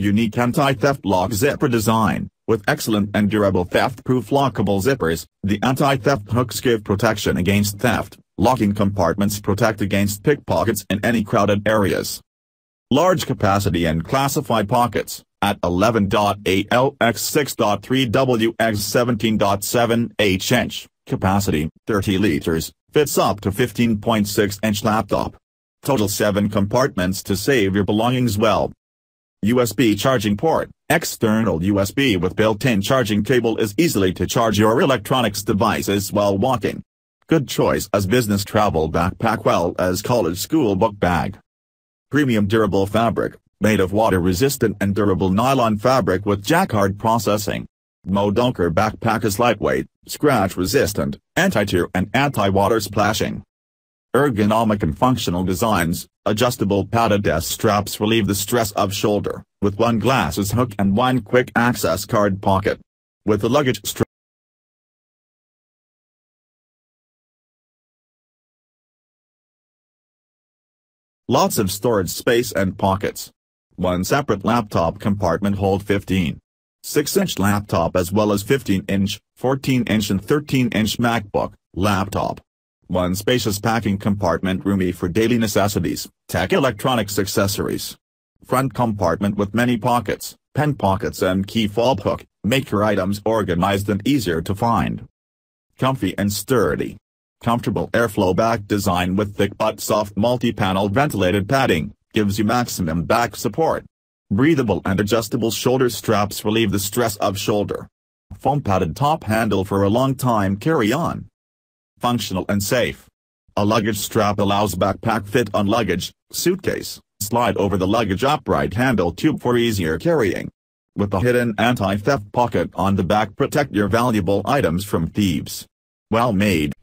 Unique anti-theft lock zipper design, with excellent and durable theft-proof lockable zippers, the anti-theft hooks give protection against theft, locking compartments protect against pickpockets in any crowded areas. Large capacity and classified pockets, at 11.80x6.3 WX 17.7 inch, capacity, 30 liters, fits up to 15.6 inch laptop. Total 7 compartments to save your belongings well. USB charging port, external USB with built-in charging cable is easily to charge your electronics devices while walking. Good choice as business travel backpack well as college school book bag. Premium durable fabric, made of water-resistant and durable nylon fabric with jacquard processing. Modunker backpack is lightweight, scratch-resistant, anti-tear and anti-water splashing. Ergonomic and functional designs, adjustable padded desk straps relieve the stress of shoulder, with one glasses hook and one quick access card pocket. With the luggage strap. Lots of storage space and pockets. One separate laptop compartment hold 15.6-inch laptop as well as 15-inch, 14-inch and 13-inch MacBook, laptop. One spacious packing compartment roomy for daily necessities, tech electronics accessories. Front compartment with many pockets, pen pockets and key fob hook, make your items organized and easier to find. Comfy and sturdy. Comfortable airflow back design with thick but soft multi-panel ventilated padding, gives you maximum back support. Breathable and adjustable shoulder straps relieve the stress of shoulder. Foam padded top handle for a long time carry-on. Functional and safe. A luggage strap allows backpack fit on luggage, suitcase, slide over the luggage upright handle tube for easier carrying. With a hidden anti-theft pocket on the back, protect your valuable items from thieves. Well made.